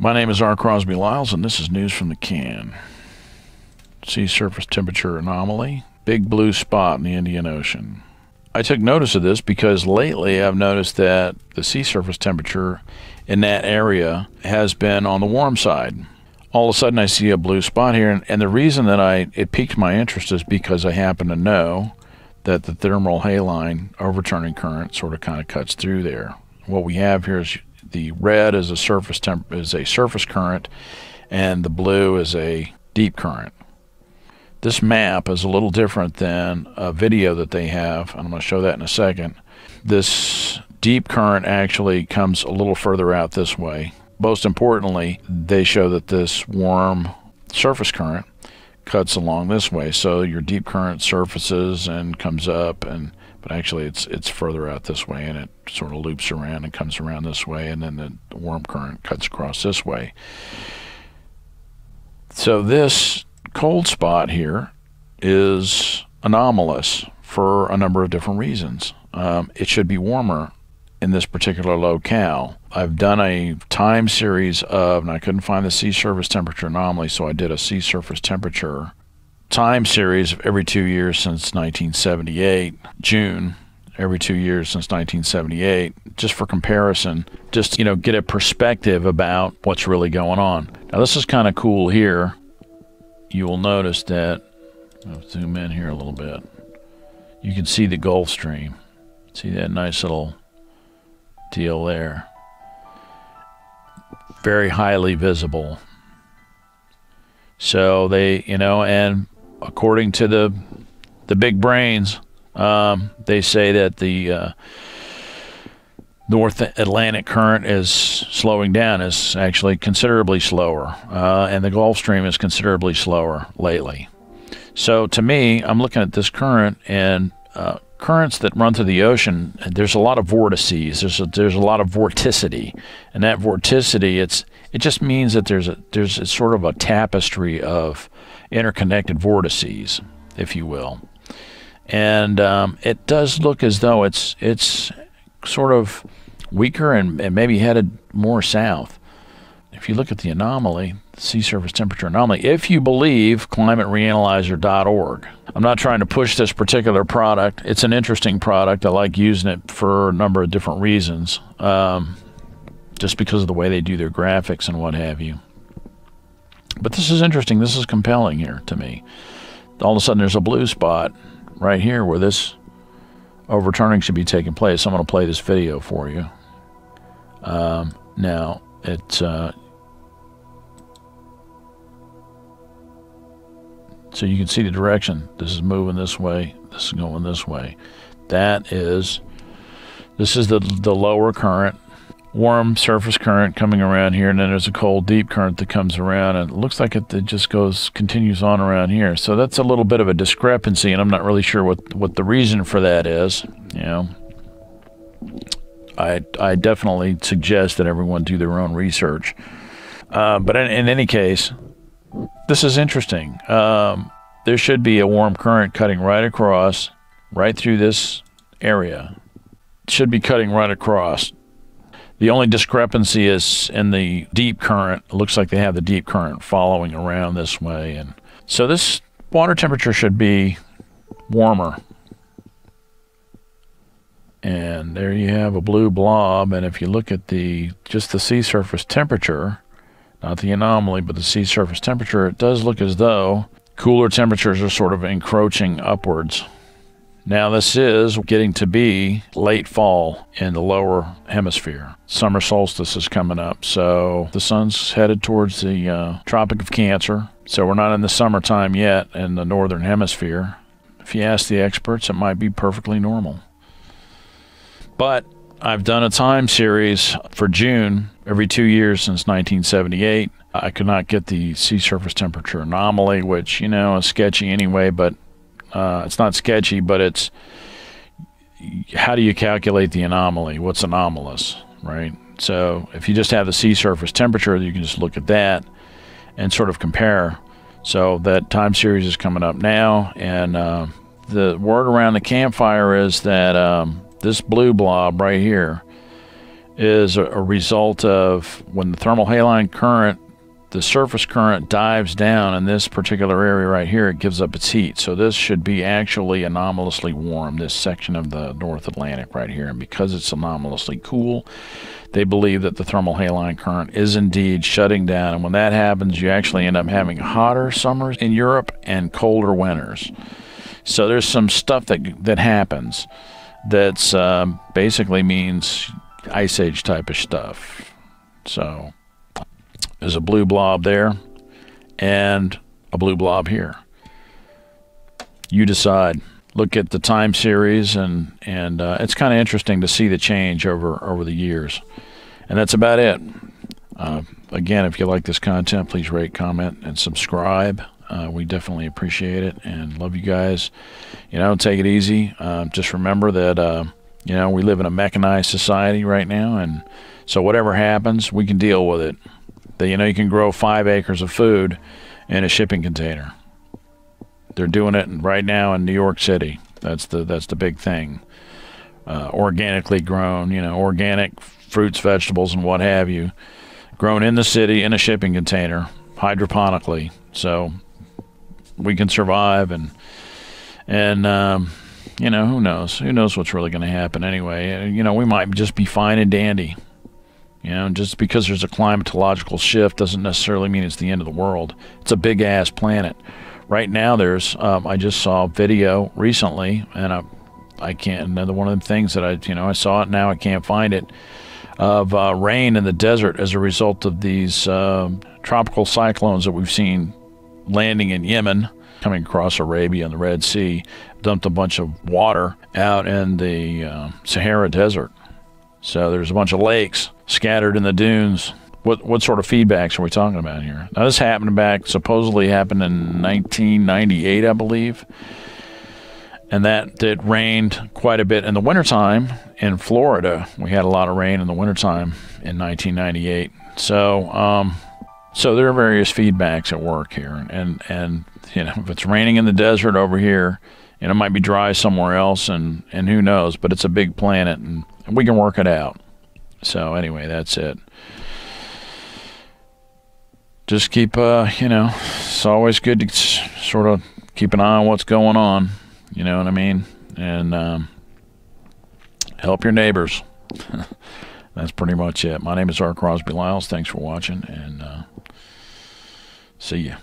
My name is R. Crosby Lyles, and this is News from the Can. Sea surface temperature anomaly. Big blue spot in the Indian Ocean. I took notice of this because lately I've noticed that the sea surface temperature in that area has been on the warm side. All of a sudden I see a blue spot here, and the reason that it piqued my interest is because I happen to know that the thermal haline overturning current sort of kind of cuts through there. What we have here is the red is a surface current, and the blue is a deep current. This map is a little different than a video that they have, and I'm going to show that in a second. This deep current actually comes a little further out this way. Most importantly, they show that this warm surface current cuts along this way, so your deep current surfaces and comes up, but actually it's further out this way, and it sort of loops around and comes around this way, and then the warm current cuts across this way. So this cold spot here is anomalous for a number of different reasons. It should be warmer in this particular locale. I've done a time series of, and I couldn't find the sea surface temperature anomaly, so I did a sea surface temperature time series of every 2 years since 1978, June, every 2 years since 1978, just for comparison, just to, get a perspective about what's really going on. Now this is kind of cool here. You will notice that, I'll zoom in here a little bit, you can see the Gulf Stream. See that nice little deal there. Very highly visible. So they, and according to the big brains, they say that the North Atlantic current is slowing down, is actually considerably slower, and the Gulf Stream is considerably slower lately. So to me, I'm looking at this current, and currents that run through the ocean, there's a lot of vortices, there's a lot of vorticity, and that vorticity, it just means that there's sort of a tapestry of interconnected vortices, if you will, and it does look as though it's sort of weaker and maybe headed more south. If you look at the anomaly, the sea surface temperature anomaly, if you believe climatereanalyzer.org. I'm not trying to push this particular product. It's an interesting product. I like using it for a number of different reasons, just because of the way they do their graphics and what have you. But this is interesting. This is compelling here to me. All of a sudden there's a blue spot right here where this overturning should be taking place. I'm going to play this video for you. Now, so you can see the direction. This is moving this way. This is going this way. This is the lower current, warm surface current coming around here, and then there's a cold deep current that comes around, and it looks like it just continues on around here. So that's a little bit of a discrepancy, and I'm not really sure what the reason for that is. I definitely suggest that everyone do their own research, but in any case, this is interesting. There should be a warm current cutting right across, right through this area. It should be cutting right across. The only discrepancy is in the deep current. It looks like they have the deep current following around this way. And so this water temperature should be warmer. And there you have a blue blob. And if you look at just the sea surface temperature, not the anomaly, but the sea surface temperature, it does look as though cooler temperatures are sort of encroaching upwards. Now this is getting to be late fall in the lower hemisphere. Summer solstice is coming up, so the sun's headed towards the Tropic of Cancer. So we're not in the summertime yet in the northern hemisphere. If you ask the experts, it might be perfectly normal. But I've done a time series for June every 2 years since 1978. I could not get the sea surface temperature anomaly, which, is sketchy anyway, but it's not sketchy, but it's how do you calculate the anomaly? What's anomalous, right? So if you just have the sea surface temperature, you can just look at that and sort of compare. So that time series is coming up now, and the word around the campfire is that this blue blob right here is a result of when the thermal haline current, the surface current, dives down in this particular area right here, it gives up its heat. So this should be actually anomalously warm, this section of the North Atlantic right here. And because it's anomalously cool, they believe that the thermal haline current is indeed shutting down. And when that happens, you actually end up having hotter summers in Europe and colder winters. So there's some stuff that happens that's basically means ice age type of stuff. So there's a blue blob there and a blue blob here. You decide. Look at the time series, and it's kind of interesting to see the change over the years. And that's about it. Again, if you like this content, please rate, comment, and subscribe. We definitely appreciate it and love you guys. You know, take it easy. Just remember that, you know, we live in a mechanized society right now, and so whatever happens, we can deal with it. That, you know, you can grow 5 acres of food in a shipping container. They're doing it right now in New York City. That's the big thing. Organically grown, you know, organic fruits, vegetables, and what have you, grown in the city in a shipping container, hydroponically. So we can survive, and you know, who knows what's really going to happen anyway. You know, we might just be fine and dandy. You know, just because there's a climatological shift doesn't necessarily mean it's the end of the world. It's a big-ass planet. Right now, there's, I just saw a video recently, and I can't, another one of the things that I saw it, now I can't find it, of rain in the desert as a result of these tropical cyclones that we've seen landing in Yemen, coming across Arabia and the Red Sea, dumped a bunch of water out in the Sahara Desert. So there's a bunch of lakes scattered in the dunes. What sort of feedbacks are we talking about here? Now, this happened back, supposedly happened in 1998, I believe. And it rained quite a bit in the wintertime in Florida. We had a lot of rain in the wintertime in 1998. So so there are various feedbacks at work here. And you know, if it's raining in the desert over here, and it might be dry somewhere else, and who knows, but it's a big planet, and we can work it out. So anyway, that's it. Just keep, you know, it's always good to sort of keep an eye on what's going on, you know what I mean? And help your neighbors. That's pretty much it. My name is R. Crosby Lyles. Thanks for watching, and see ya.